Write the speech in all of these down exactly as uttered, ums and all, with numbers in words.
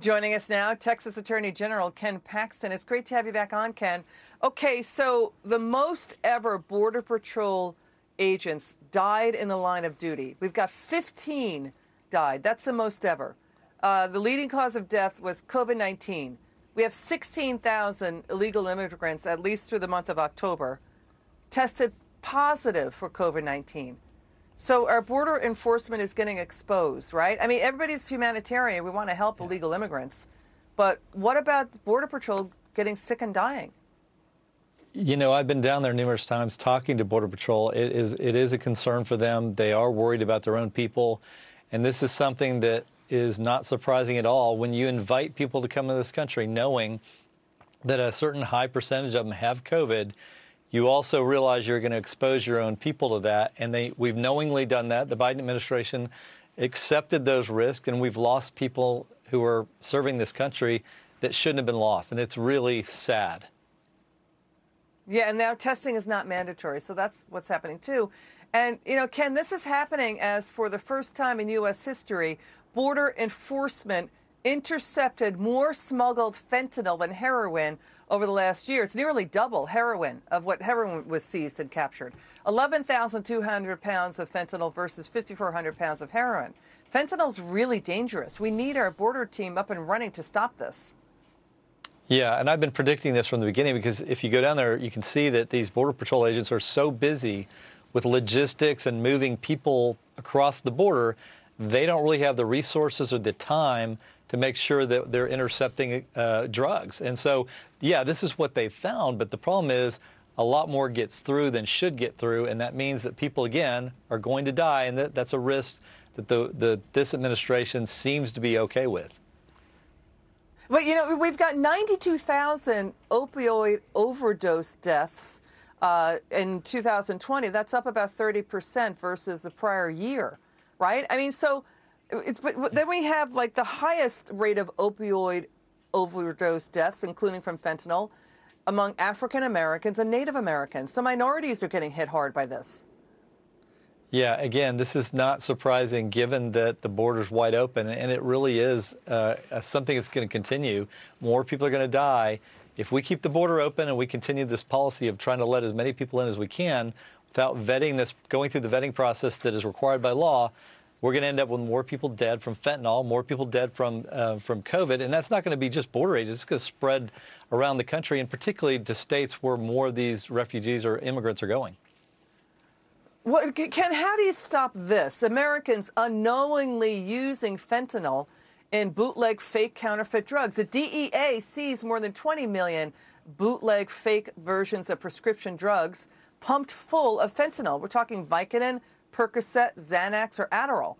Joining us now, Texas Attorney General Ken Paxton. It's great to have you back on, Ken. Okay, so the most ever Border Patrol agents died in the line of duty. We've got fifteen died. That's the most ever. Uh, the leading cause of death was COVID nineteen. We have sixteen thousand illegal immigrants, at least through the month of October, tested positive for COVID nineteen. So our border enforcement is getting exposed, right? I mean, everybody's humanitarian. We want to help yeah. illegal immigrants. But what about Border Patrol getting sick and dying? You know, I've been down there numerous times talking to Border Patrol. It is, it is a concern for them. They are worried about their own people. And this is something that is not surprising at all when you invite people to come to this country knowing that a certain high percentage of them have COVID. You also realize you're going to expose your own people to that, and they, we've knowingly done that. The Biden administration accepted those risks, and we've lost people who are serving this country that shouldn't have been lost, and it's really sad. Yeah, and now testing is not mandatory, so that's what's happening too. And, you know, Ken, this is happening as for the first time in U S history, border enforcement intercepted more smuggled fentanyl than heroin over the last year. It's nearly double heroin of what heroin was seized and captured. eleven thousand two hundred pounds of fentanyl versus five thousand four hundred pounds of heroin. Fentanyl's really dangerous. We need our border team up and running to stop this. Yeah, and I've been predicting this from the beginning, because if you go down there, you can see that these Border Patrol agents are so busy with logistics and moving people across the border, they don't really have the resources or the time to make sure that they're intercepting uh, drugs. And so, yeah, this is what they found. But the problem is a lot more gets through than should get through. And that means that people, again, are going to die. And that, that's a risk that the, the, this administration seems to be okay with. Well, you know, we've got ninety-two thousand opioid overdose deaths uh, in two thousand twenty. That's up about thirty percent versus the prior year, right? I mean, so... It's, but then we have, like, the highest rate of opioid overdose deaths, including from fentanyl, among African Americans and Native Americans. So minorities are getting hit hard by this. Yeah, again, this is not surprising given that the border's wide open, and it really is uh, something that's going to continue. More people are going to die. If we keep the border open and we continue this policy of trying to let as many people in as we can without vetting this, going through the vetting process that is required by law, we're going to end up with more people dead from fentanyl, more people dead from uh, from COVID. And that's not going to be just border agents. It's going to spread around the country, and particularly to states where more of these refugees or immigrants are going. Well, Ken, how do you stop this? Americans unknowingly using fentanyl in bootleg, fake, counterfeit drugs. The D E A seized more than twenty million bootleg, fake versions of prescription drugs pumped full of fentanyl. We're talking Vicodin, Percocet, Xanax, or Adderall.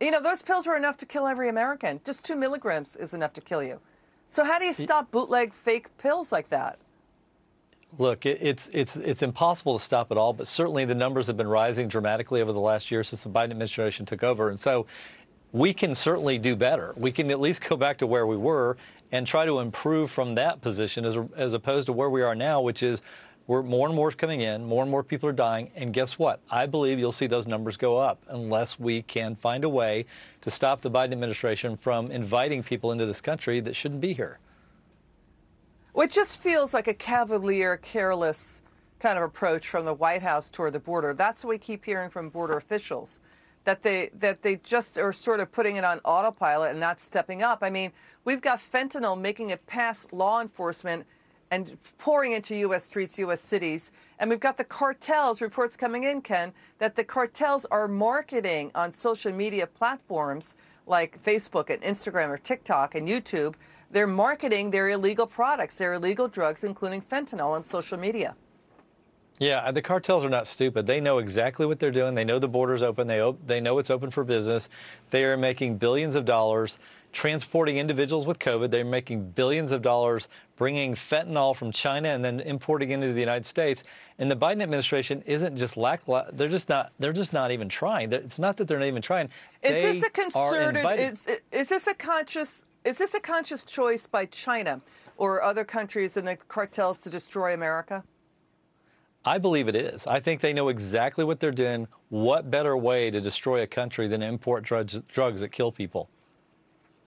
You know, those pills were enough to kill every American. Just two milligrams is enough to kill you. So how do you stop bootleg fake pills like that? Look, it's, it's, it's impossible to stop it all, but certainly the numbers have been rising dramatically over the last year since the Biden administration took over. And so we can certainly do better. We can at least go back to where we were and try to improve from that position as, as opposed to where we are now, which is we're more and more coming in, more and more people are dying, and guess what? I believe you'll see those numbers go up unless we can find a way to stop the Biden administration from inviting people into this country that shouldn't be here. Well, it just feels like a cavalier, careless kind of approach from the White House toward the border. That's what we keep hearing from border officials, that they, that they just are sort of putting it on autopilot and not stepping up. I mean, we've got fentanyl making it past law enforcement and pouring into U S streets, U S cities. And we've got the cartels, reports coming in, Ken, that the cartels are marketing on social media platforms like Facebook and Instagram or TikTok and YouTube. They're marketing their illegal products, their illegal drugs, including fentanyl, on social media. Yeah, the cartels are not stupid. They know exactly what they're doing. They know the border's open. They, op they know it's open for business. They are making billions of dollars transporting individuals with COVID. They're making billions of dollars bringing fentanyl from China and then importing into the United States. And the Biden administration isn't just lackluster. They're just not. They're just not even trying. It's not that they're not even trying. Is they this a concerted? Is, is this a conscious? Is this a conscious choice by China or other countries and the cartels to destroy America? I believe it is. I think they know exactly what they're doing. What better way to destroy a country than import drugs, drugs that kill people?